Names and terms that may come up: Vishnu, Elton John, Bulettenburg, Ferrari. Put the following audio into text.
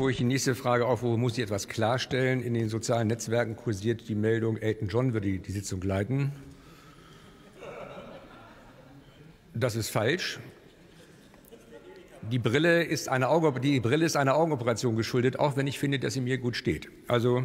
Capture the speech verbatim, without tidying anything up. Bevor ich die nächste Frage aufrufe, muss ich etwas klarstellen. In den sozialen Netzwerken kursiert die Meldung, Elton John würde die Sitzung leiten. Das ist falsch. Die Brille ist einer Augen, die Brille ist einer Augenoperation geschuldet, auch wenn ich finde, dass sie mir gut steht. Also...